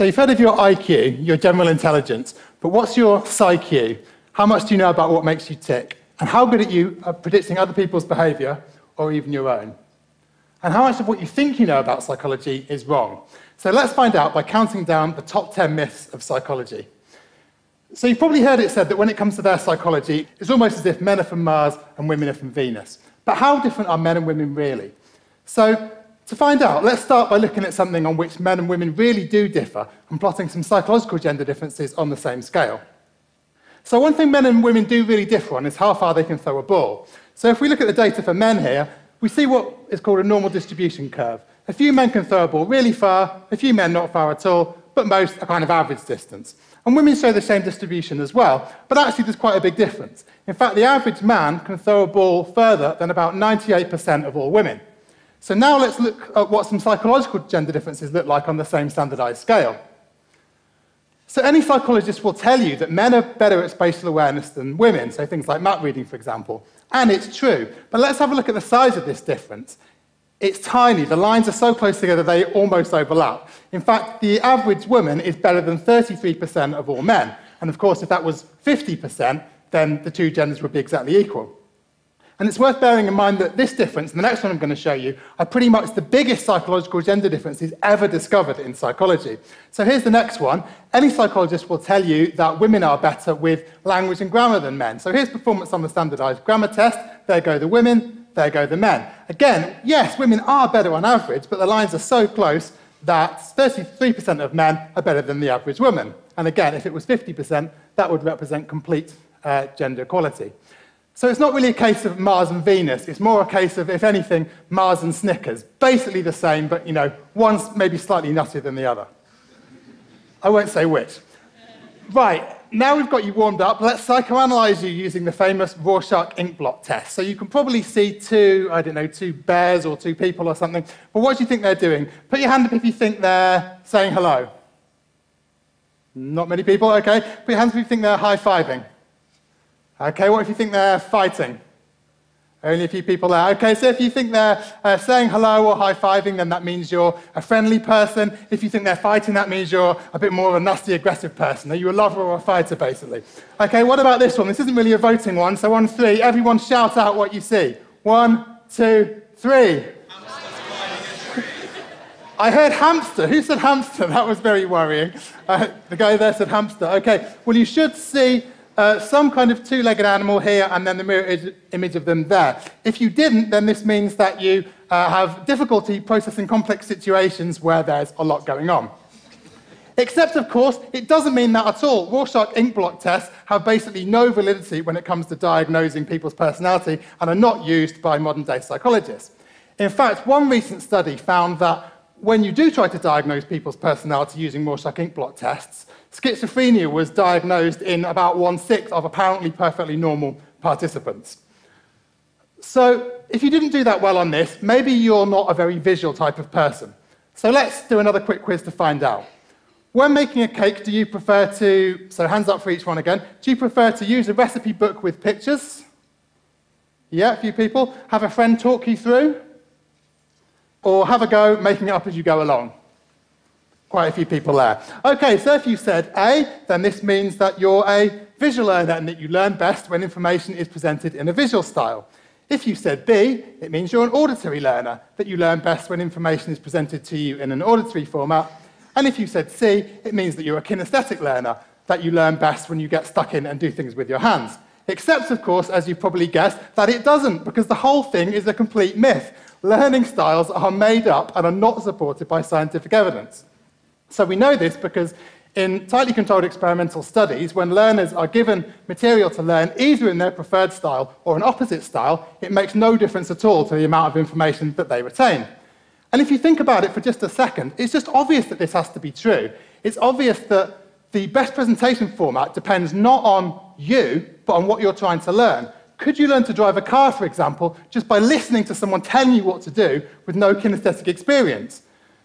So you've heard of your IQ, your general intelligence, but what's your PsyQ? How much do you know about what makes you tick? And how good are you at predicting other people's behavior or even your own? And how much of what you think you know about psychology is wrong? So let's find out by counting down the top 10 myths of psychology. So you've probably heard it said that when it comes to their psychology, it's almost as if men are from Mars and women are from Venus. But how different are men and women really? So to find out, let's start by looking at something on which men and women really do differ and plotting some psychological gender differences on the same scale. So one thing men and women do really differ on is how far they can throw a ball. So if we look at the data for men here, we see what is called a normal distribution curve. A few men can throw a ball really far, a few men not far at all, but most a kind of average distance. And women show the same distribution as well, but actually there's quite a big difference. In fact, the average man can throw a ball further than about 98% of all women. So now let's look at what some psychological gender differences look like on the same standardized scale. So any psychologist will tell you that men are better at spatial awareness than women, so things like map reading, for example. And it's true. But let's have a look at the size of this difference. It's tiny. The lines are so close together they almost overlap. In fact, the average woman is better than 33% of all men. And of course, if that was 50%, then the two genders would be exactly equal. And it's worth bearing in mind that this difference, and the next one I'm going to show you, are pretty much the biggest psychological gender differences ever discovered in psychology. So here's the next one. Any psychologist will tell you that women are better with language and grammar than men. So here's performance on the standardized grammar test. There go the women, there go the men. Again, yes, women are better on average, but the lines are so close that 33% of men are better than the average woman. And again, if it was 50%, that would represent complete gender equality. So it's not really a case of Mars and Venus, it's more a case of, if anything, Mars and Snickers. Basically the same, but, you know, one's maybe slightly nuttier than the other. I won't say which. Right, now we've got you warmed up, let's psychoanalyze you using the famous Rorschach ink blot test. So you can probably see two bears or two people or something, but what do you think they're doing? Put your hand up if you think they're saying hello. Not many people, okay. Put your hands up if you think they're high-fiving. Okay, what if you think they're fighting? Only a few people there. Okay, so if you think they're saying hello or high-fiving, then that means you're a friendly person. If you think they're fighting, that means you're a bit more of a nasty, aggressive person. Are you a lover or a fighter, basically? Okay, what about this one? This isn't really a voting one, so on three, everyone shout out what you see. 1, 2, 3. I heard hamster. Who said hamster? That was very worrying. The guy there said hamster. Okay, well, you should see some kind of two-legged animal here, and then the mirror image of them there. If you didn't, then this means that you have difficulty processing complex situations where there's a lot going on. Except, of course, it doesn't mean that at all. Rorschach ink blot tests have basically no validity when it comes to diagnosing people's personality and are not used by modern-day psychologists. In fact, one recent study found that when you do try to diagnose people's personality using Rorschach ink blot tests, schizophrenia was diagnosed in about 1/6 of apparently perfectly normal participants. So if you didn't do that well on this, maybe you're not a very visual type of person. So let's do another quick quiz to find out. When making a cake, do you prefer to, so hands up for each one again, do you prefer to use a recipe book with pictures? Yeah, a few people. Have a friend talk you through? Or have a go making it up as you go along? Quite a few people there. Okay, so if you said A, then this means that you're a visual learner and that you learn best when information is presented in a visual style. If you said B, it means you're an auditory learner, that you learn best when information is presented to you in an auditory format. And if you said C, it means that you're a kinesthetic learner, that you learn best when you get stuck in and do things with your hands. Except, of course, as you probably guessed, that it doesn't, because the whole thing is a complete myth. Learning styles are made up and are not supported by scientific evidence. So we know this because in tightly controlled experimental studies, when learners are given material to learn either in their preferred style or an opposite style, it makes no difference at all to the amount of information that they retain. And if you think about it for just a second, it's just obvious that this has to be true. It's obvious that the best presentation format depends not on you, but on what you're trying to learn. Could you learn to drive a car, for example, just by listening to someone telling you what to do with no kinesthetic experience?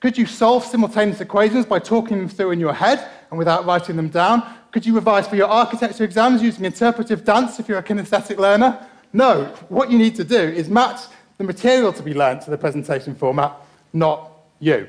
Could you solve simultaneous equations by talking them through in your head and without writing them down? Could you revise for your architecture exams using interpretive dance if you're a kinesthetic learner? No, what you need to do is match the material to be learned to the presentation format, not you.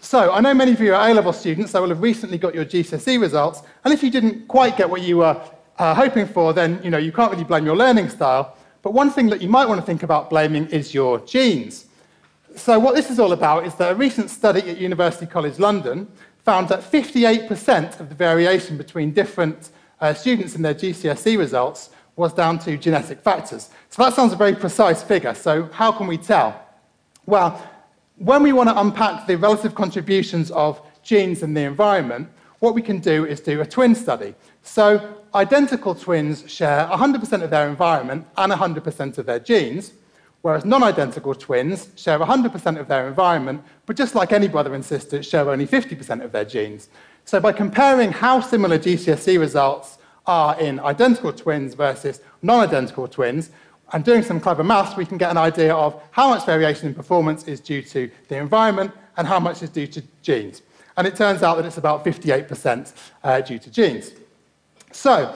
So I know many of you are A-level students, so will have recently got your GCSE results, and if you didn't quite get what you were hoping for, then you can't really blame your learning style. But one thing that you might want to think about blaming is your genes. So what this is all about is that a recent study at University College London found that 58% of the variation between different students in their GCSE results was down to genetic factors. So that sounds a very precise figure, so how can we tell? Well, when we want to unpack the relative contributions of genes and the environment, what we can do is do a twin study. So identical twins share 100% of their environment and 100% of their genes, whereas non-identical twins share 100% of their environment, but just like any brother and sister, share only 50% of their genes. So by comparing how similar GCSE results are in identical twins versus non-identical twins, and doing some clever maths, we can get an idea of how much variation in performance is due to the environment and how much is due to genes. And it turns out that it's about 58% due to genes. So,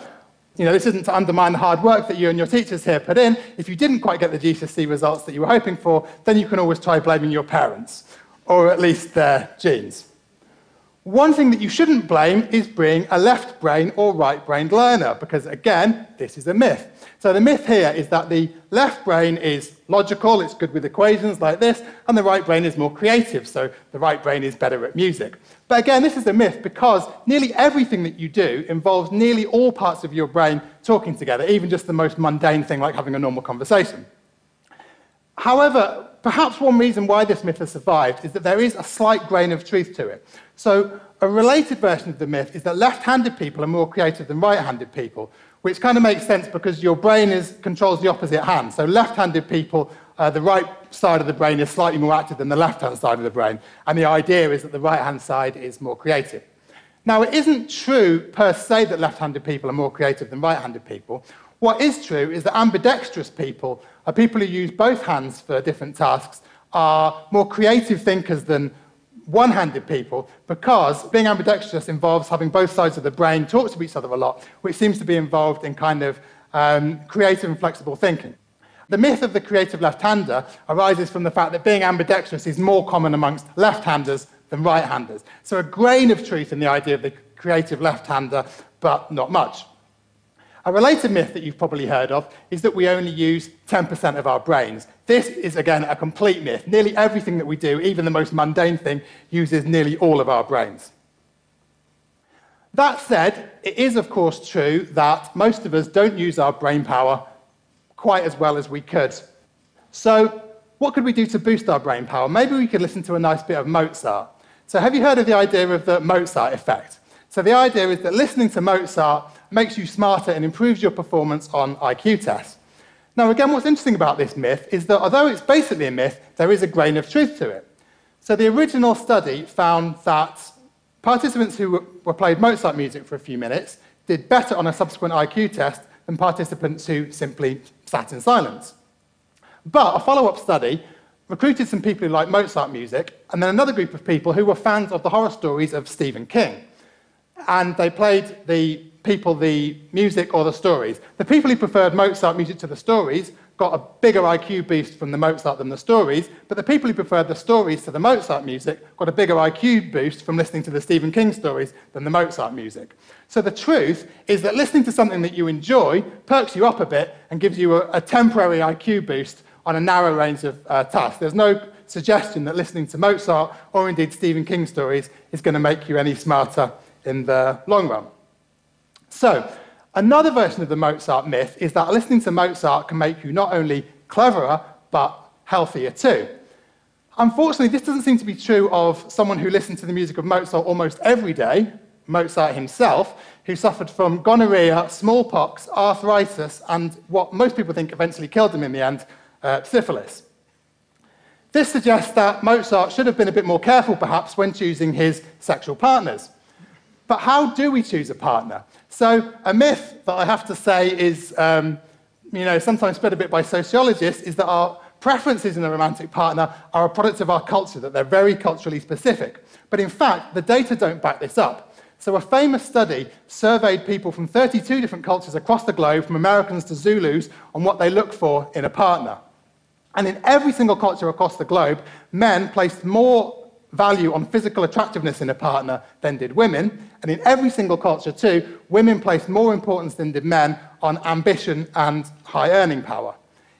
this isn't to undermine the hard work that you and your teachers here put in. If you didn't quite get the GCSE results that you were hoping for, then you can always try blaming your parents, or at least their genes. One thing that you shouldn't blame is being a left brain or right brained learner, because again, this is a myth. So the myth here is that the left brain is logical, it's good with equations like this, and the right brain is more creative, so the right brain is better at music. But again, this is a myth because nearly everything that you do involves nearly all parts of your brain talking together, even just the most mundane thing like having a normal conversation. However, perhaps one reason why this myth has survived is that there is a slight grain of truth to it. So a related version of the myth is that left-handed people are more creative than right-handed people, which kind of makes sense because your brain controls the opposite hand. So left-handed people, the right side of the brain is slightly more active than the left-hand side of the brain, and the idea is that the right-hand side is more creative. Now, it isn't true per se that left-handed people are more creative than right-handed people. What is true is that ambidextrous people, are people who use both hands for different tasks, are more creative thinkers than one-handed people, because being ambidextrous involves having both sides of the brain talk to each other a lot, which seems to be involved in kind of creative and flexible thinking. The myth of the creative left-hander arises from the fact that being ambidextrous is more common amongst left-handers than right-handers. So a grain of truth in the idea of the creative left-hander, but not much. A related myth that you've probably heard of is that we only use 10% of our brains. This is, again, a complete myth. Nearly everything that we do, even the most mundane thing, uses nearly all of our brains. That said, it is, of course, true that most of us don't use our brain power quite as well as we could. So what could we do to boost our brain power? Maybe we could listen to a nice bit of Mozart. So have you heard of the idea of the Mozart effect? So the idea is that listening to Mozart makes you smarter and improves your performance on IQ tests. Now again, what's interesting about this myth is that although it's basically a myth, there is a grain of truth to it. So the original study found that participants who played Mozart music for a few minutes did better on a subsequent IQ test than participants who simply sat in silence. But a follow-up study recruited some people who liked Mozart music and then another group of people who were fans of the horror stories of Stephen King. And they played the people the music or the stories. The people who preferred Mozart music to the stories got a bigger IQ boost from the Mozart than the stories, but the people who preferred the stories to the Mozart music got a bigger IQ boost from listening to the Stephen King stories than the Mozart music. So the truth is that listening to something that you enjoy perks you up a bit and gives you a temporary IQ boost on a narrow range of tasks. There's no suggestion that listening to Mozart or indeed Stephen King stories is going to make you any smarter in the long run. So, another version of the Mozart myth is that listening to Mozart can make you not only cleverer, but healthier too. Unfortunately, this doesn't seem to be true of someone who listened to the music of Mozart almost every day, Mozart himself, who suffered from gonorrhea, smallpox, arthritis, and what most people think eventually killed him in the end, syphilis. This suggests that Mozart should have been a bit more careful, perhaps, when choosing his sexual partners. But how do we choose a partner? So a myth that I have to say is, sometimes spread a bit by sociologists, is that our preferences in a romantic partner are a product of our culture, that they're very culturally specific. But in fact, the data don't back this up. So a famous study surveyed people from 32 different cultures across the globe, from Americans to Zulus, on what they look for in a partner. And in every single culture across the globe, men placed more value on physical attractiveness in a partner than did women. And in every single culture too, women placed more importance than did men on ambition and high earning power.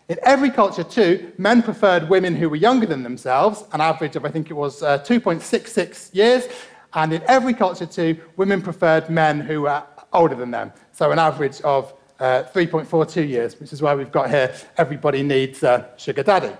In every culture too, men preferred women who were younger than themselves, an average of, I think it was 2.66 years. And in every culture too, women preferred men who were older than them. So an average of 3.42 years, which is why we've got here, everybody needs sugar daddy.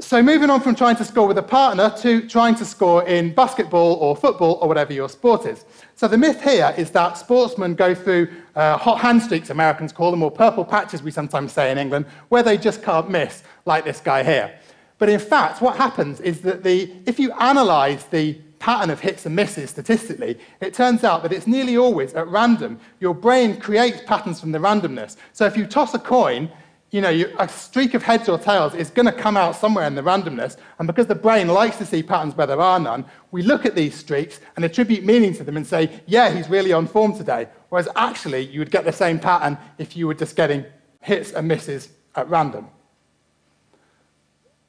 So moving on from trying to score with a partner to trying to score in basketball or football or whatever your sport is. So the myth here is that sportsmen go through hot hand streaks, Americans call them, or purple patches, we sometimes say in England, where they just can't miss, like this guy here. But in fact, what happens is that if you analyse the pattern of hits and misses statistically, it turns out that it's nearly always at random. Your brain creates patterns from the randomness. So if you toss a coin, you know, a streak of heads or tails is going to come out somewhere in the randomness, and because the brain likes to see patterns where there are none, we look at these streaks and attribute meaning to them and say, yeah, he's really on form today, whereas actually you would get the same pattern if you were just getting hits and misses at random.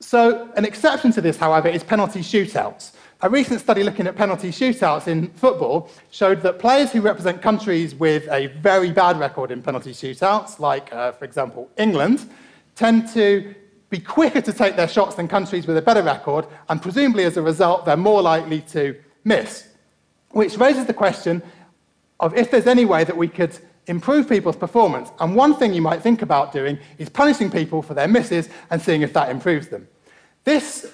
So an exception to this, however, is penalty shootouts. A recent study looking at penalty shootouts in football showed that players who represent countries with a very bad record in penalty shootouts, like, for example, England, tend to be quicker to take their shots than countries with a better record, and presumably as a result, they're more likely to miss. Which raises the question of if there's any way that we could improve people's performance. And one thing you might think about doing is punishing people for their misses and seeing if that improves them. This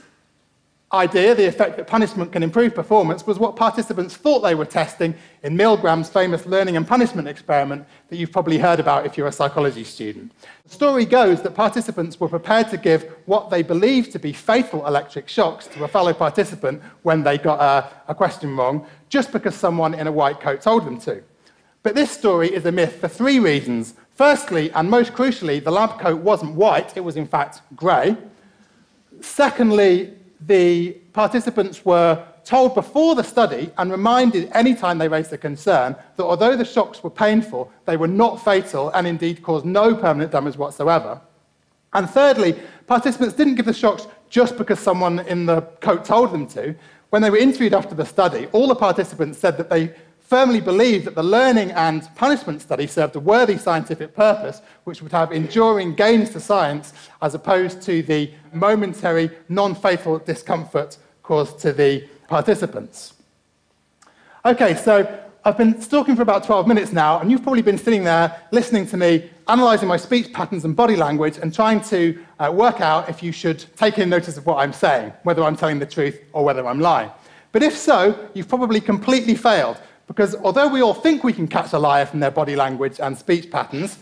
idea, the effect that punishment can improve performance, was what participants thought they were testing in Milgram's famous learning and punishment experiment that you've probably heard about if you're a psychology student. The story goes that participants were prepared to give what they believed to be fatal electric shocks to a fellow participant when they got a question wrong, just because someone in a white coat told them to. But this story is a myth for three reasons. Firstly, and most crucially, the lab coat wasn't white, it was in fact grey. Secondly, the participants were told before the study and reminded any time they raised a concern that although the shocks were painful, they were not fatal and indeed caused no permanent damage whatsoever. And thirdly, participants didn't give the shocks just because someone in the coat told them to. When they were interviewed after the study, all the participants said that they firmly believed that the learning and punishment study served a worthy scientific purpose, which would have enduring gains to science, as opposed to the momentary, non-fatal discomfort caused to the participants. Okay, so I've been talking for about 12 minutes now, and you've probably been sitting there listening to me, analysing my speech patterns and body language, and trying to work out if you should take in notice of what I'm saying, whether I'm telling the truth or whether I'm lying. But if so, you've probably completely failed, because although we all think we can catch a liar from their body language and speech patterns,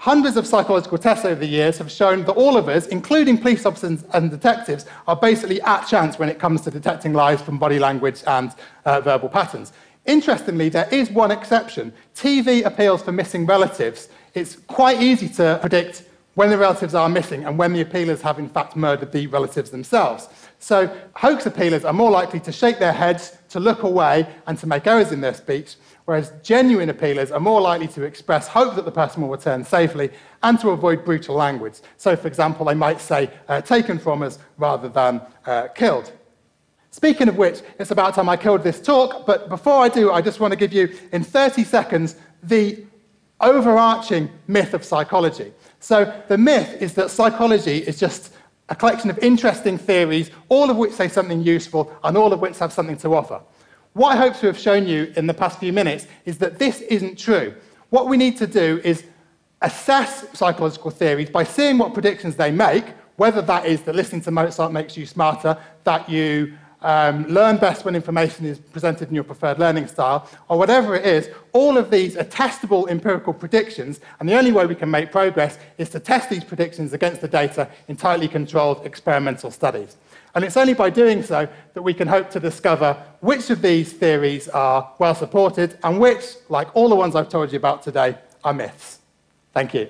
hundreds of psychological tests over the years have shown that all of us, including police officers and detectives, are basically at chance when it comes to detecting lies from body language and verbal patterns. Interestingly, there is one exception. TV appeals for missing relatives. It's quite easy to predict when the relatives are missing and when the appealers have in fact murdered the relatives themselves. So hoax appealers are more likely to shake their heads, to look away, and to make errors in their speech, whereas genuine appealers are more likely to express hope that the person will return safely and to avoid brutal language. So, for example, they might say, taken from us, rather than killed. Speaking of which, it's about time I killed this talk, but before I do, I just want to give you, in 30 seconds, the overarching myth of psychology. So the myth is that psychology is just a collection of interesting theories, all of which say something useful and all of which have something to offer. What I hope to have shown you in the past few minutes is that this isn't true. What we need to do is assess psychological theories by seeing what predictions they make, whether that is that listening to Mozart makes you smarter, that you learn best when information is presented in your preferred learning style, or whatever it is. All of these are testable empirical predictions, and the only way we can make progress is to test these predictions against the data in tightly controlled experimental studies. And it's only by doing so that we can hope to discover which of these theories are well supported and which, like all the ones I've told you about today, are myths. Thank you.